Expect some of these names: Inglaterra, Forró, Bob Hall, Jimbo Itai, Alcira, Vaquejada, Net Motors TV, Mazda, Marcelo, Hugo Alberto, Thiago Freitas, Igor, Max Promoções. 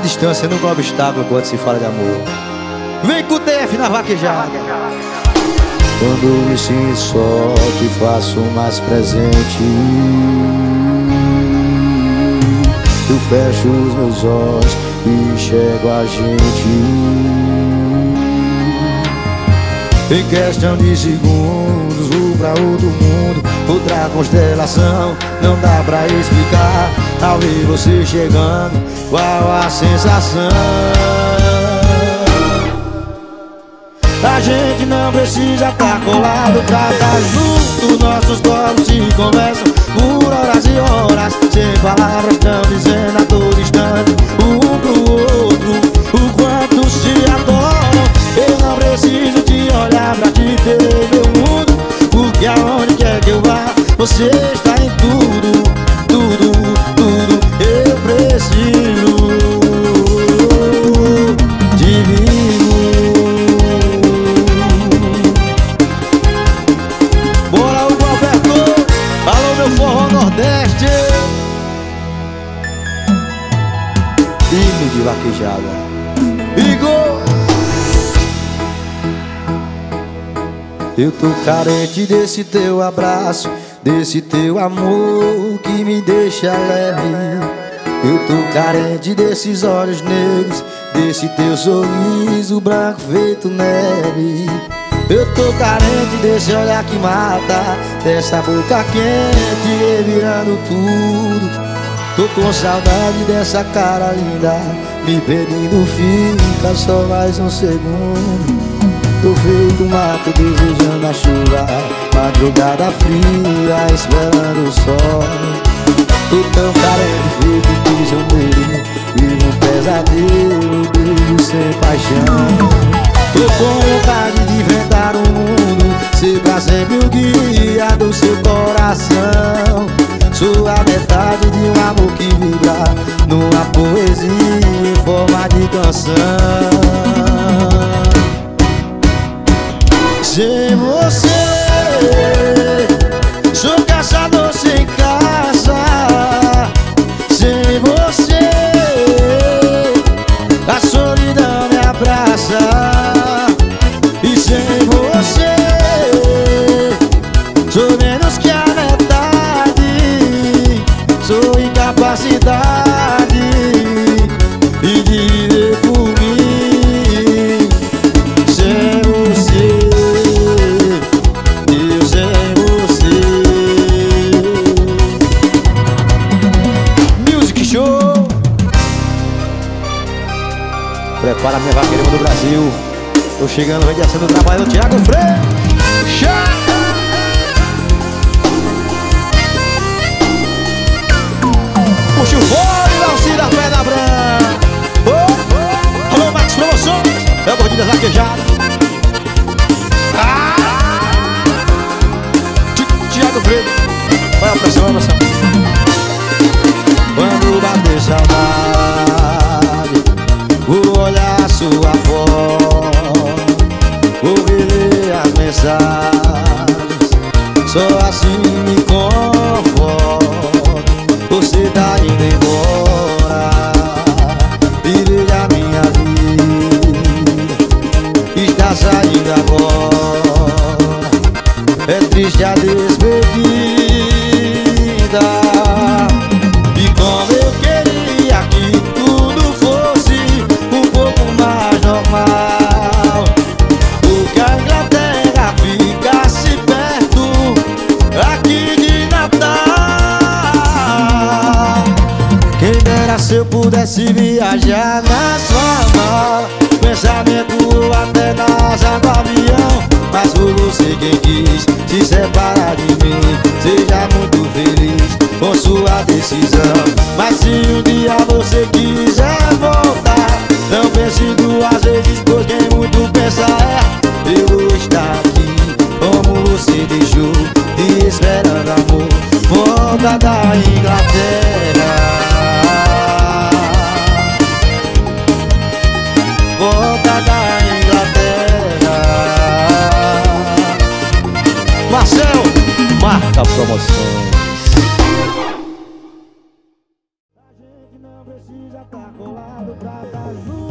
a distância nunca é um obstáculo quando se fala de amor. Vem com o TF na vaquejada. Quando me sinto só, te faço mais presente. Eu fecho os meus olhos e enxergo a gente. Em questão de segundos, vou pra outro mundo, outra constelação, não dá pra explicar. Ao ver você chegando, qual a sensação? A gente não precisa estar colado pra estar junto. Nossos corpos se conversam por horas e horas, sem palavras, tão dizendo a todo instante um pro outro o quanto se adoram. Eu não preciso te olhar pra te ter meu mundo, porque aonde quer que eu vá, você está em tudo, tudo, tudo. Eu preciso de mim. Bora, Hugo Alberto! Alô, meu forró nordeste! Hino de vaquejada. Igor! Eu tô carente desse teu abraço, desse teu amor que me deixa leve. Eu tô carente desses olhos negros, desse teu sorriso branco feito neve. Eu tô carente desse olhar que mata, dessa boca quente revirando tudo. Tô com saudade dessa cara linda, me pedindo fica só mais um segundo. Tô feito mato desejando a chuva, madrugada fria esperando o sol. Tô tão carente, feito prisioneiro, vivo um pesadelo, beijo sem paixão. Tô com vontade de inventar o mundo, ser pra sempre o guia do seu coração. Sou a metade de um amor que vibra numa poesia em forma de canção. Sem você, sou caçador sem caça. Sem você, a solidão me abraça. E sem você, sou menos que a metade. Sou incapacidade e de viver por mim. Sem você, para minha vaqueira do Brasil. Tô chegando, vai descendo o trabalho do Thiago Freitas. Puxa o fone, Alcira, pé na branca. Alô, Max Promoções, é o Gordinho da Vaquejada. Thiago Freitas, vai a pressão, vai a pressão. Quando bater saudade, vou olhar sua foto, vou ler as mensagens, só assim me conforto. Você tá indo embora, vive a minha vida, está saindo agora. É triste a despedida. E como eu queria que tudo fosse mais normal, porque a Inglaterra ficasse perto aqui de Natal. Quem dera se eu pudesse viajar na sua mala, pensamento até na asa do avião. Mas por você quem quis se separar de mim, seja muito feliz com sua decisão. Mas se um dia você quiser voltar, não pense duas vezes, pois quem muito pensa é. Eu vou estar aqui como você deixou, te esperando amor, volta da Inglaterra. Volta da Inglaterra. Marcelo, marca promoção. A gente não precisa estar colado pra luz.